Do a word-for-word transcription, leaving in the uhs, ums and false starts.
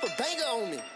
keep a banger on me.